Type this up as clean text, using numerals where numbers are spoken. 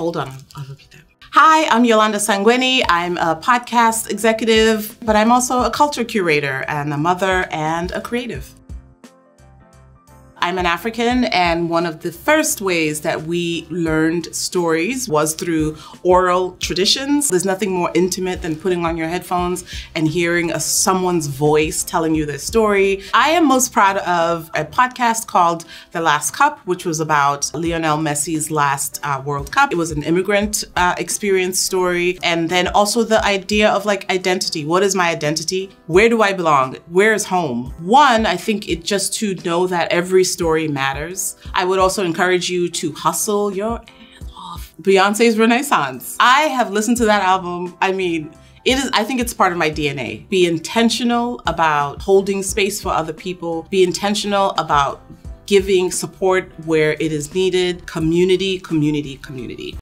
Hold on, I'll repeat that. Hi, I'm Yolanda Sangweni. I'm a podcast executive, but I'm also a culture curator and a mother and a creative. I'm an African, and one of the first ways that we learned stories was through oral traditions. There's nothing more intimate than putting on your headphones and hearing someone's voice telling you their story. I am most proud of a podcast called The Last Cup, which was about Lionel Messi's last World Cup. It was an immigrant experience story. And then also the idea of like identity. What is my identity? Where do I belong? Where is home? One, I think it just to know that every story matters. I would also encourage you to hustle your ass off. Beyonce's Renaissance. I have listened to that album. I mean, I think it's part of my DNA. Be intentional about holding space for other people. Be intentional about giving support where it is needed. Community, community, community.